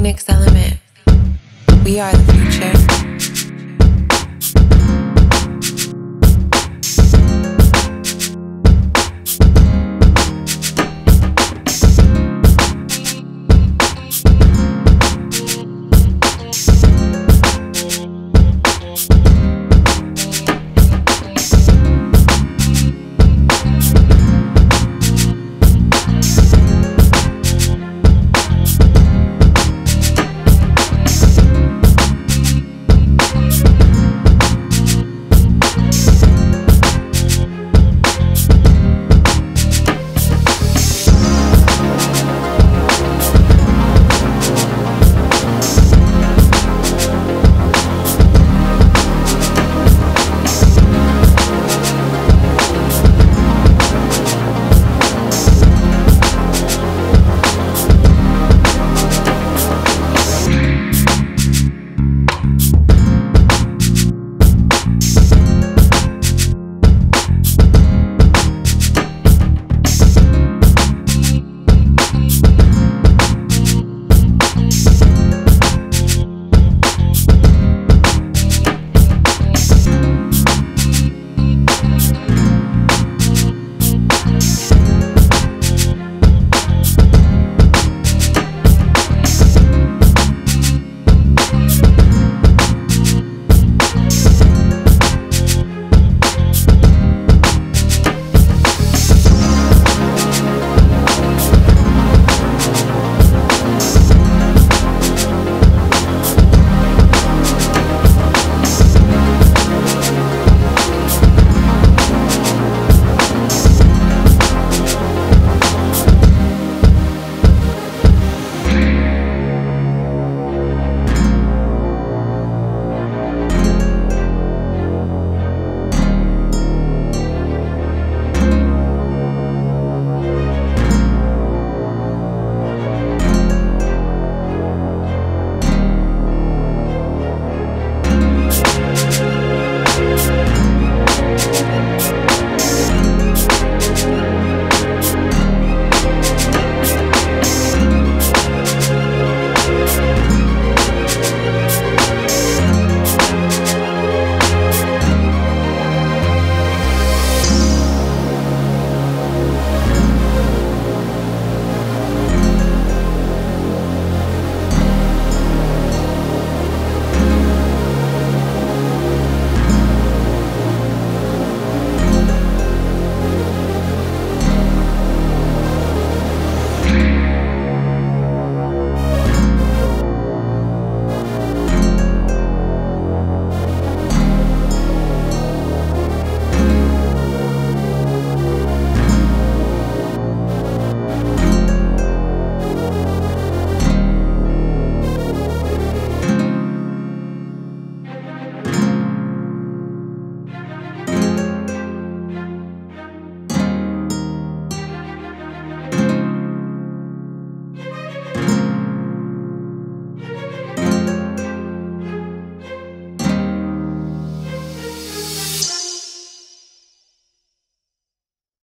Phoenix-Element. We are the future.